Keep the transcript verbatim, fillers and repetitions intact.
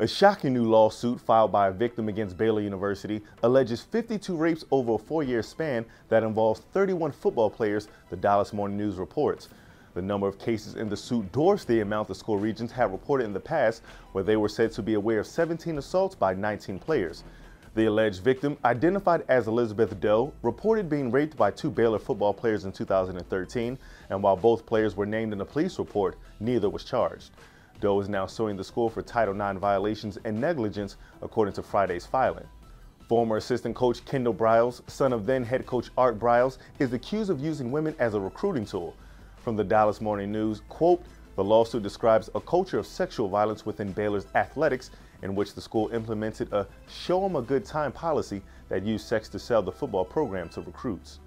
A shocking new lawsuit filed by a victim against Baylor University alleges fifty-two rapes over a four-year span that involves thirty-one football players, the Dallas Morning News reports. The number of cases in the suit dwarfs the amount the school regents have reported in the past, where they were said to be aware of seventeen assaults by nineteen players. The alleged victim, identified as Elizabeth Doe, reported being raped by two Baylor football players in two thousand thirteen, and while both players were named in a police report, neither was charged. Doe is now suing the school for Title nine violations and negligence, according to Friday's filing. Former assistant coach Kendall Briles, son of then head coach Art Briles, is accused of using women as a recruiting tool. From the Dallas Morning News, quote, "The lawsuit describes a culture of sexual violence within Baylor's athletics in which the school implemented a show 'em a good time policy that used sex to sell the football program to recruits."